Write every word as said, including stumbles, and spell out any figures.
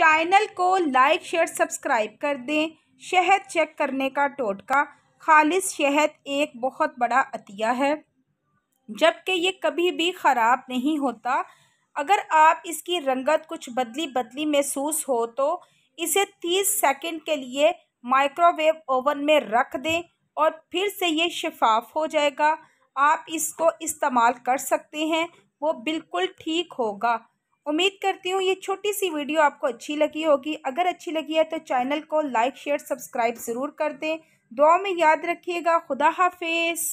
Channel को like share subscribe कर दें। शहद चेक करने का टोटका। खालिस शहद एक बहुत बड़ा अतिया है, जबकि ये कभी भी ख़राब नहीं होता। अगर आप इसकी रंगत कुछ बदली बदली महसूस हो तो इसे तीस सेकंड के लिए माइक्रोवेव ओवन में रख दें और फिर से ये शफाफ हो जाएगा। आप इसको इस्तेमाल कर सकते हैं, वो बिल्कुल ठीक होगा। उम्मीद करती हूँ ये छोटी सी वीडियो आपको अच्छी लगी होगी। अगर अच्छी लगी है तो चैनल को लाइक शेयर सब्सक्राइब ज़रूर कर दें। दुआ में याद रखिएगा। खुदा हाफिज़।